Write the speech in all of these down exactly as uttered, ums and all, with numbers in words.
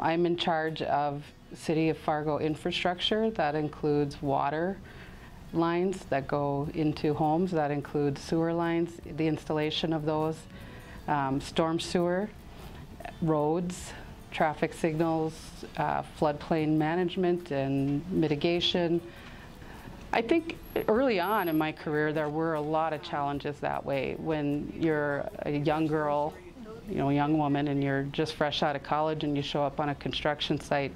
I'm in charge of City of Fargo infrastructure. That includes water lines that go into homes. That includes sewer lines, the installation of those, um, storm sewer, roads, traffic signals, uh, floodplain management and mitigation. I think early on in my career there were a lot of challenges that way. When you're a young girl, you know, a young woman, and you're just fresh out of college and you show up on a construction site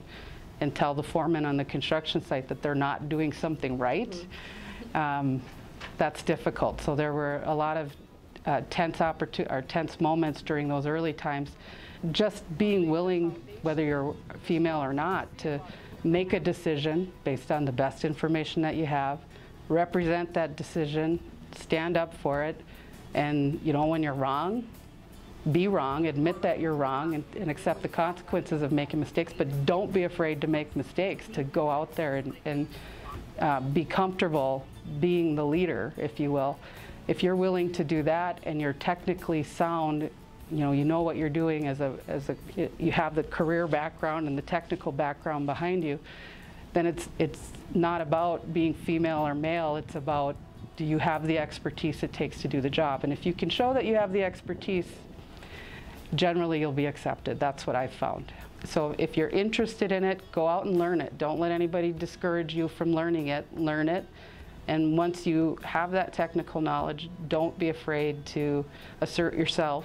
and tell the foreman on the construction site that they're not doing something right, mm-hmm. um, that's difficult. So there were a lot of uh, tense opportun- or tense moments during those early times. Just being willing, whether you're female or not, to make a decision based on the best information that you have, represent that decision, stand up for it, and, you know, when you're wrong, be wrong, admit that you're wrong, and, and accept the consequences of making mistakes, but don't be afraid to make mistakes, to go out there and, and uh, be comfortable being the leader, if you will. If you're willing to do that and you're technically sound, you know, you know what you're doing as a, as a, you have the career background and the technical background behind you, then it's, it's not about being female or male, it's about, do you have the expertise it takes to do the job? And if you can show that you have the expertise, generally you'll be accepted. That's what I've found. So if you're interested in it, go out and learn it. Don't let anybody discourage you from learning it. Learn it. And once you have that technical knowledge, don't be afraid to assert yourself